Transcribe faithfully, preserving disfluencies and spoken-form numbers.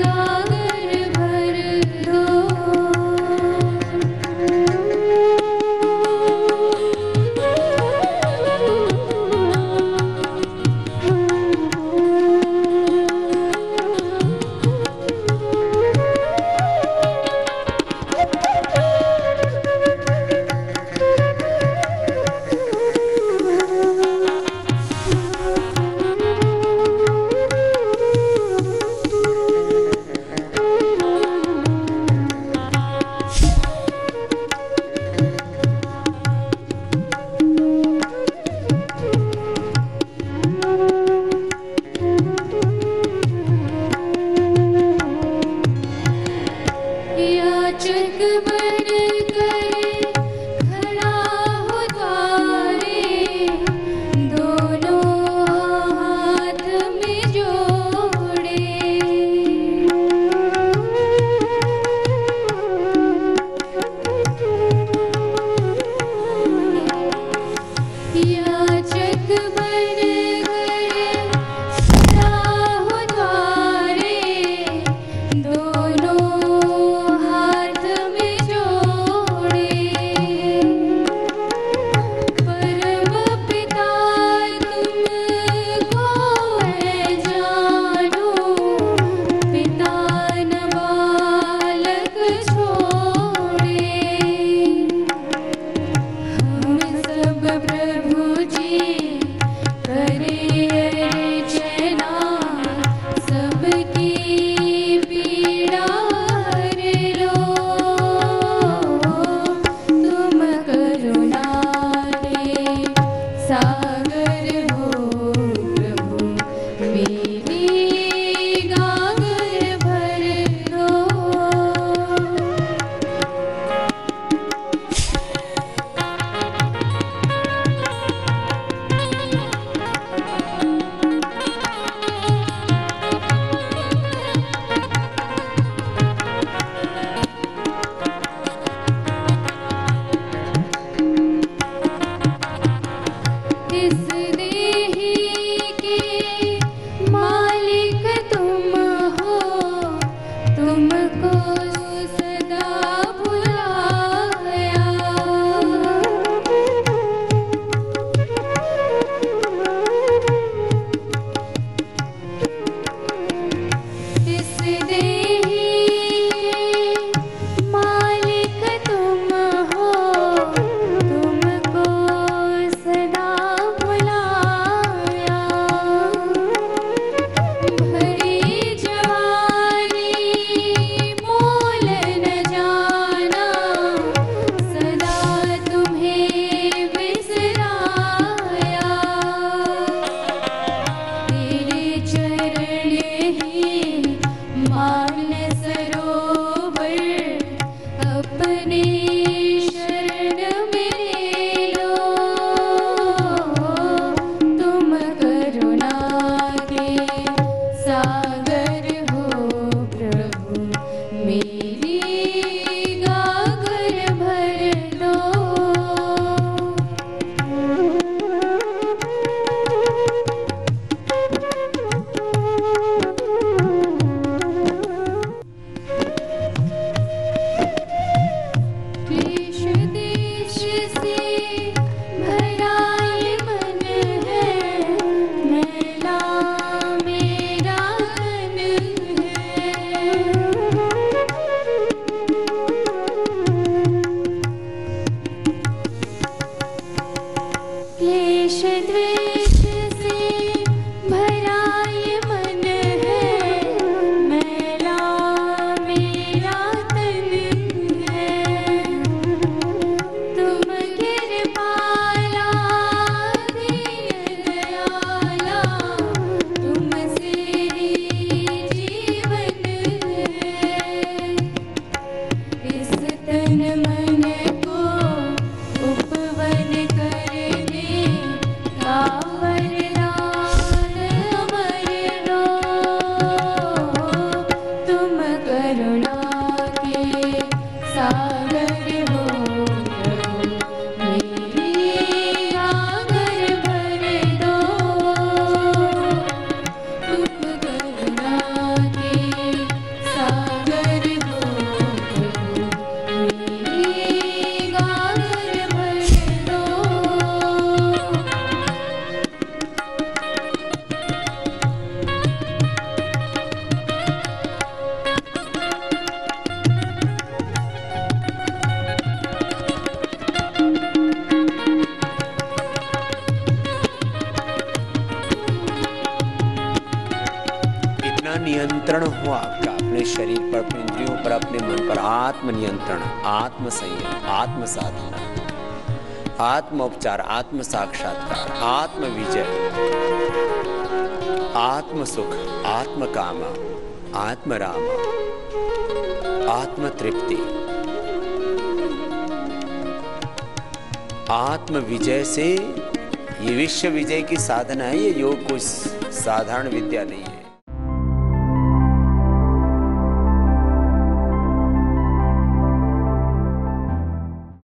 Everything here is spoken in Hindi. God. नियंत्रण हो आपका, अपने शरीर पर, अपने इंद्रियों पर, अपने मन पर। आत्म नियंत्रण, आत्म संयम, आत्म साधना, आत्म उपचार, आत्म साक्षात्कार, आत्म विजय, आत्म सुख, आत्म कामा, आत्म रामा, आत्म तृप्ति, आत्म विजय से ये विश्व विजय की साधना है। ये योग कोई साधारण विद्या नहीं है।